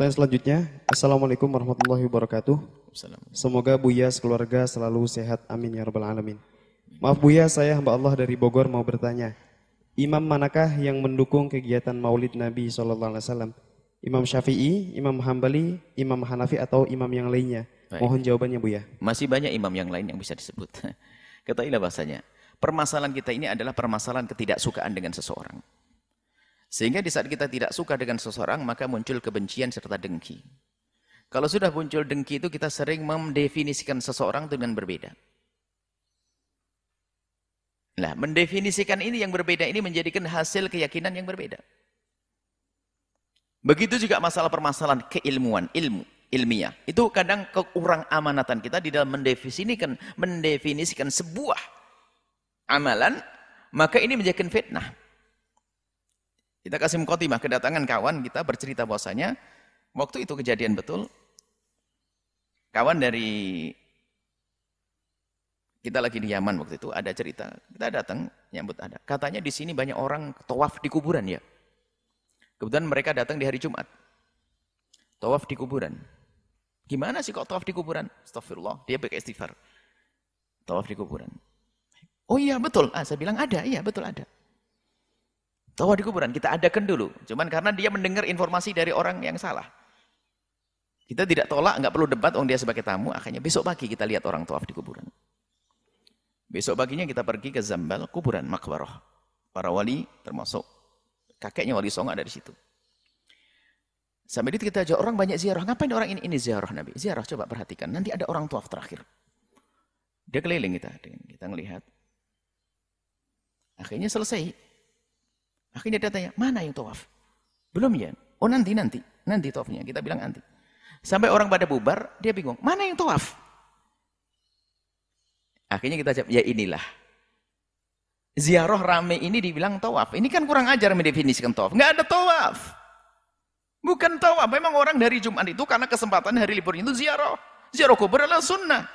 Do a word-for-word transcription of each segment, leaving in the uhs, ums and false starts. Pertanyaan selanjutnya, Assalamualaikum warahmatullahi wabarakatuh. Semoga Buya sekeluarga selalu sehat, amin ya rabbal alamin. Maaf Buya, saya hamba Allah dari Bogor mau bertanya, imam manakah yang mendukung kegiatan Maulid Nabi shallallahu alaihi wasallam? Imam Syafi'i, Imam Hambali, Imam Hanafi atau imam yang lainnya? Baik. Mohon jawabannya Buya. Masih banyak imam yang lain yang bisa disebut. Ketahuilah bahasanya, permasalahan kita ini adalah permasalahan ketidaksukaan dengan seseorang. Sehingga di saat kita tidak suka dengan seseorang, maka muncul kebencian serta dengki. Kalau sudah muncul dengki itu, kita sering mendefinisikan seseorang dengan berbeda. Nah, mendefinisikan ini yang berbeda ini menjadikan hasil keyakinan yang berbeda. Begitu juga masalah permasalahan keilmuan, ilmu, ilmiah. Itu kadang kekurang amanatan kita di dalam mendefinisikan, mendefinisikan sebuah amalan, maka ini menjadikan fitnah. Kita kasih mukotimah, kedatangan kawan kita bercerita bahwasanya waktu itu kejadian betul. Kawan dari kita lagi di Yaman waktu itu, ada cerita. Kita datang nyambut ada. Katanya di sini banyak orang tawaf di kuburan ya. Kebetulan mereka datang di hari Jumat. Tawaf di kuburan. Gimana sih kok tawaf di kuburan? Astagfirullah, dia pakai istighfar. Tawaf di kuburan. Oh iya betul, ah, saya bilang ada, iya betul ada. Tawaf di kuburan, kita adakan dulu. Cuman karena dia mendengar informasi dari orang yang salah. Kita tidak tolak, nggak perlu debat, orang dia sebagai tamu. Akhirnya besok pagi kita lihat orang tawaf di kuburan. Besok paginya kita pergi ke Zambal, kuburan makbaroh. Para wali termasuk kakeknya Wali Songa dari situ. Sampai itu kita ajak orang banyak ziarah. Ngapain orang ini? Ini ziarah Nabi. Ziarah, coba perhatikan. Nanti ada orang tawaf terakhir. Dia keliling kita. Kita ngelihat. Akhirnya selesai. Akhirnya dia tanya, mana yang tawaf? Belum ya? Oh nanti-nanti, nanti tawafnya. Kita bilang nanti. Sampai orang pada bubar, dia bingung, mana yang tawaf? Akhirnya kita jawab, ya inilah. Ziarah rame ini dibilang tawaf. Ini kan kurang ajar mendefinisikan tawaf. Nggak ada tawaf. Bukan tawaf. Memang orang dari Jumat itu karena kesempatan hari liburnya itu ziarah. Ziarah kubur adalah sunnah.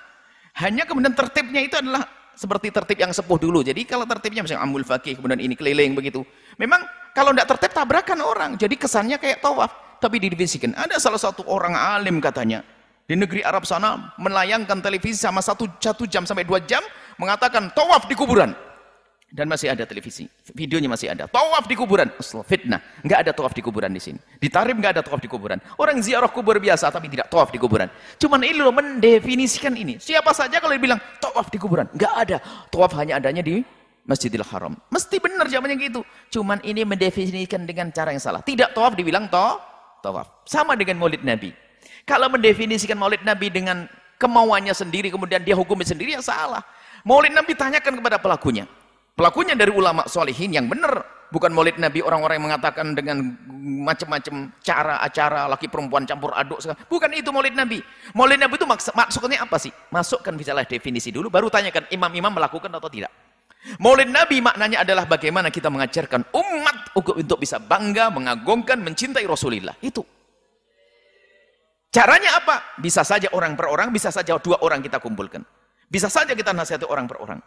Hanya kemudian tertibnya itu adalah seperti tertib yang sepuh dulu. Jadi kalau tertibnya misalnya amul faqih, kemudian ini keliling begitu. Memang kalau tidak tertib tabrakan orang. Jadi kesannya kayak tawaf. Tapi didefinisikan. Ada salah satu orang alim katanya. Di negeri Arab sana melayangkan televisi sama satu, satu jam sampai dua jam. Mengatakan tawaf di kuburan. Dan masih ada televisi. Videonya masih ada. Tawaf di kuburan. Astaghfirullah, fitnah. Nggak ada tawaf di kuburan di sini. Di Tarim nggak ada tawaf di kuburan. Orang ziarah kubur biasa tapi tidak tawaf di kuburan. Cuman ini loh mendefinisikan ini. Siapa saja kalau dibilang tawaf di kuburan. Nggak ada. Tawaf hanya adanya di Masjidil Haram. Mesti benar jawabannya gitu. Cuman ini mendefinisikan dengan cara yang salah. Tidak tawaf dibilang to, tawaf. Sama dengan Maulid Nabi. Kalau mendefinisikan Maulid Nabi dengan kemauannya sendiri kemudian dia hukumnya sendiri yang salah. Maulid Nabi tanyakan kepada pelakunya. Pelakunya dari ulama solehin yang benar. Bukan Maulid Nabi orang-orang yang mengatakan dengan macam-macam cara-acara laki perempuan campur aduk. Bukan itu Maulid Nabi. Maulid Nabi itu maks maksudnya apa sih? Masukkan misalnya definisi dulu baru tanyakan imam-imam melakukan atau tidak. Maulid Nabi maknanya adalah bagaimana kita mengajarkan umat untuk bisa bangga, mengagungkan, mencintai Rasulullah. Itu. Caranya apa? Bisa saja orang per orang, bisa saja dua orang kita kumpulkan. Bisa saja kita nasihati orang per orang.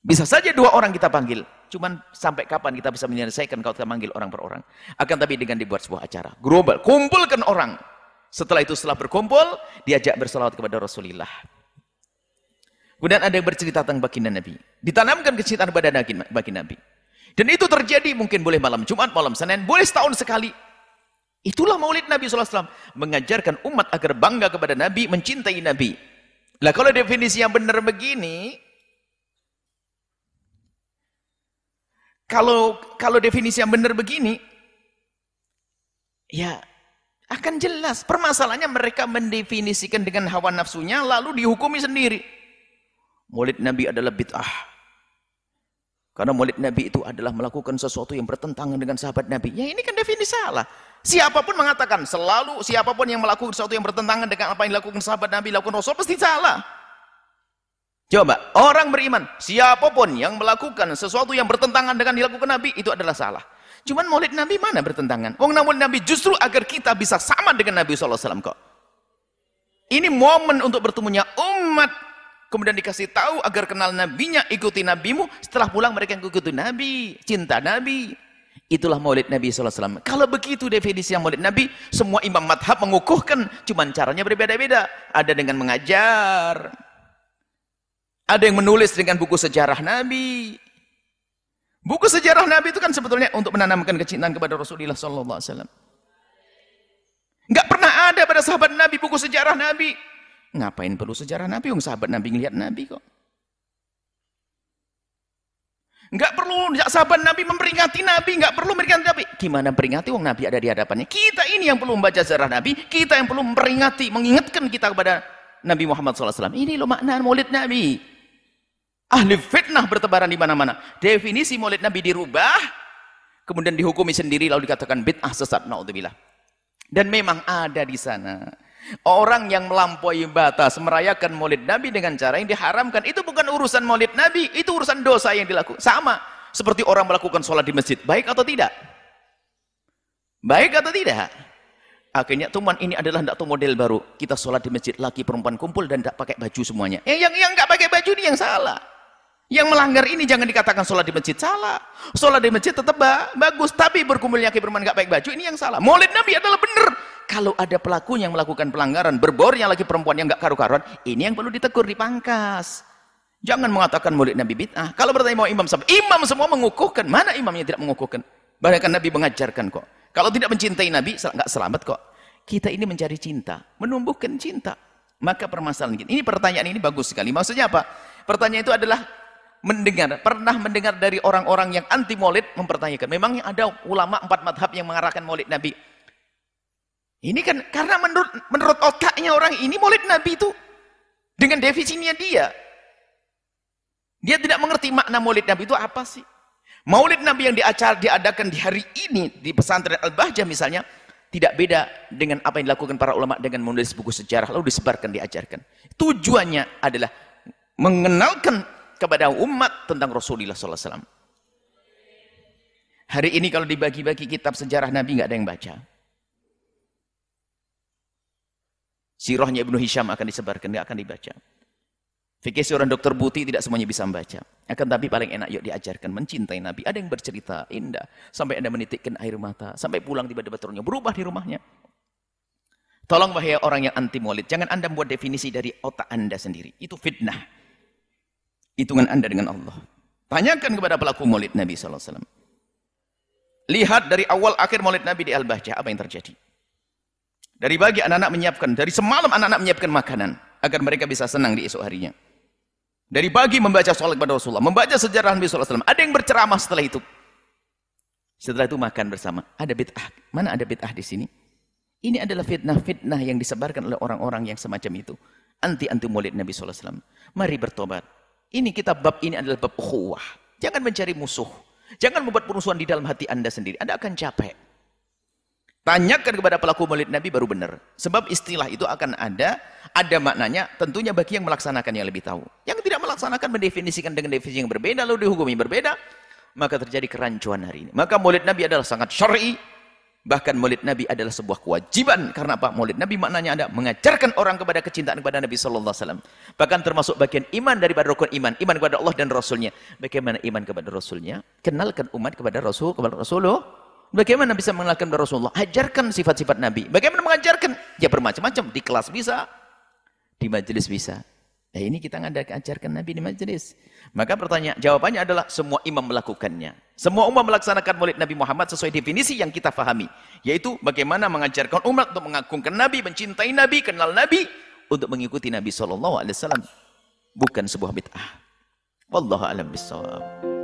Bisa saja dua orang kita panggil. Cuman sampai kapan kita bisa menyelesaikan kalau kita manggil orang per orang. Akan tapi dengan dibuat sebuah acara. Global. Kumpulkan orang. Setelah itu setelah berkumpul, diajak bersalawat kepada Rasulullah. Kemudian ada yang bercerita tentang baginda Nabi. Ditanamkan kecintaan kepada baginda Nabi. Dan itu terjadi mungkin boleh malam Jumat, malam Senin. Boleh setahun sekali. Itulah Maulid Nabi shallallahu alaihi wasallam. Mengajarkan umat agar bangga kepada Nabi, mencintai Nabi. Lah kalau definisi yang benar begini, Kalau kalau definisi yang benar begini, ya akan jelas. Permasalahannya mereka mendefinisikan dengan hawa nafsunya, lalu dihukumi sendiri. Maulid Nabi adalah bid'ah. Karena Maulid Nabi itu adalah melakukan sesuatu yang bertentangan dengan sahabat Nabi. Ya ini kan definisi salah. Siapapun mengatakan, selalu siapapun yang melakukan sesuatu yang bertentangan dengan apa yang dilakukan sahabat Nabi, lakukan Rasul, pasti salah. Coba, orang beriman, siapapun yang melakukan sesuatu yang bertentangan dengan dilakukan Nabi, itu adalah salah. Cuman Maulid Nabi mana bertentangan? Wong namun Nabi justru agar kita bisa sama dengan Nabi shallallahu alaihi wasallam kok. Ini momen untuk bertemunya umat, kemudian dikasih tahu agar kenal Nabinya, ikuti Nabimu, setelah pulang mereka yang ikuti Nabi, cinta Nabi. Itulah Maulid Nabi shallallahu alaihi wasallam. Kalau begitu definisi yang Maulid Nabi, semua imam madhab mengukuhkan, cuman caranya berbeda-beda. Ada dengan mengajar, ada yang menulis dengan buku sejarah Nabi. Buku sejarah Nabi itu kan sebetulnya untuk menanamkan kecintaan kepada Rasulullah shallallahu alaihi wasallam. Nggak pernah ada pada sahabat Nabi buku sejarah Nabi. Ngapain perlu sejarah Nabi? Yang sahabat Nabi ngelihat Nabi kok. Nggak perlu sahabat Nabi memperingati Nabi, nggak perlu memperingati Nabi. Gimana peringati wong Nabi ada di hadapannya? Kita ini yang perlu membaca sejarah Nabi, kita yang perlu memperingati, mengingatkan kita kepada Nabi Muhammad shallallahu alaihi wasallam. Ini loh makna Maulid Nabi. Ahli fitnah bertebaran di mana-mana. Definisi Maulid Nabi dirubah, kemudian dihukumi sendiri lalu dikatakan bid'ah sesat. Naudzubillah. Dan memang ada di sana. Orang yang melampaui batas merayakan Maulid Nabi dengan cara yang diharamkan, itu bukan urusan Maulid Nabi, itu urusan dosa yang dilakukan. Sama seperti orang melakukan sholat di masjid, baik atau tidak? Baik atau tidak? Akhirnya teman, ini adalah tidak tahu model baru. Kita sholat di masjid, laki perempuan kumpul dan tidak pakai baju semuanya. Yang yang nggak pakai baju ini yang salah. Yang melanggar ini jangan dikatakan sholat di masjid salah. Sholat di masjid tetap bagus, tapi berkumpulnya laki perempuan nggak pakai baju ini yang salah. Maulid Nabi adalah benar. Kalau ada pelaku yang melakukan pelanggaran, berbornya lagi perempuan yang nggak karu-karuan, ini yang perlu ditegur, dipangkas. Jangan mengatakan Maulid Nabi bid'ah. Kalau bertanya mau Imam Syafi'i, imam semua mengukuhkan. Mana imam yang tidak mengukuhkan? Bahkan Nabi mengajarkan kok. Kalau tidak mencintai Nabi, nggak selamat kok. Kita ini mencari cinta, menumbuhkan cinta. Maka permasalahan ini, ini pertanyaan ini bagus sekali. Maksudnya apa? Pertanyaan itu adalah mendengar, pernah mendengar dari orang-orang yang anti Maulid mempertanyakan. Memang ada ulama empat madhab yang mengarahkan Maulid Nabi. Ini kan karena menurut menurut otaknya orang ini Maulid Nabi itu dengan definisinya dia. Dia tidak mengerti makna Maulid Nabi itu apa sih? Maulid Nabi yang diacar diadakan di hari ini di pesantren Al-Bahjah misalnya tidak beda dengan apa yang dilakukan para ulama dengan menulis buku sejarah lalu disebarkan, diajarkan. Tujuannya adalah mengenalkan kepada umat tentang Rasulullah sallallahu alaihi wasallam. Hari ini kalau dibagi-bagi kitab sejarah Nabi nggak ada yang baca. Sirahnya Ibnu Hisham akan disebarkan, tidak akan dibaca. Fikih seorang dokter Buti tidak semuanya bisa membaca. Akan tapi paling enak yuk diajarkan mencintai Nabi. Ada yang bercerita indah sampai Anda menitikkan air mata, sampai pulang tiba-tiba turunnya berubah di rumahnya. Tolong bahaya orang yang anti Maulid, jangan Anda buat definisi dari otak Anda sendiri. Itu fitnah. Hitungan Anda dengan Allah. Tanyakan kepada pelaku Maulid Nabi sallallahu alaihi wasallam. Lihat dari awal akhir Maulid Nabi di Al-Bahjah apa yang terjadi. Dari pagi anak-anak menyiapkan, dari semalam anak-anak menyiapkan makanan agar mereka bisa senang di esok harinya. Dari pagi membaca salat kepada Rasulullah, membaca sejarah Nabi sallallahu alaihi wasallam. Ada yang berceramah setelah itu. Setelah itu makan bersama. Ada bid'ah. Mana ada bid'ah di sini? Ini adalah fitnah-fitnah yang disebarkan oleh orang-orang yang semacam itu. Anti-anti Maulid Nabi sallallahu alaihi wasallam. Mari bertobat. Ini kitab bab ini adalah bab ukhuwah. Jangan mencari musuh. Jangan membuat perusuhan di dalam hati Anda sendiri. Anda akan capek. Tanyakan kepada pelaku Maulid Nabi baru benar. Sebab istilah itu akan ada, ada maknanya tentunya bagi yang melaksanakan yang lebih tahu. Yang tidak melaksanakan mendefinisikan dengan definisi yang berbeda, lalu dihukumi berbeda, maka terjadi kerancuan hari ini. Maka Maulid Nabi adalah sangat syar'i, bahkan Maulid Nabi adalah sebuah kewajiban. Karena apa? Maulid Nabi maknanya ada mengajarkan orang kepada kecintaan kepada Nabi sallallahu alaihi wasallam. Bahkan termasuk bagian iman daripada rukun iman, iman kepada Allah dan Rasulnya. Bagaimana iman kepada Rasulnya? Kenalkan umat kepada Rasul, kepada Rasulullah. Bagaimana bisa mengenalkan Rasulullah? Ajarkan sifat-sifat Nabi. Bagaimana mengajarkan? Ya bermacam-macam. Di kelas bisa, di majelis bisa. Nah ini kita ngajarkan Nabi di majelis. Maka pertanyaan, jawabannya adalah semua imam melakukannya. Semua umat melaksanakan Maulid Nabi Muhammad sesuai definisi yang kita fahami. Yaitu bagaimana mengajarkan umat untuk mengagungkan Nabi, mencintai Nabi, kenal Nabi, untuk mengikuti Nabi shallallahu alaihi wasallam. Bukan sebuah bid'ah. Wallahu a'lam bishshawab.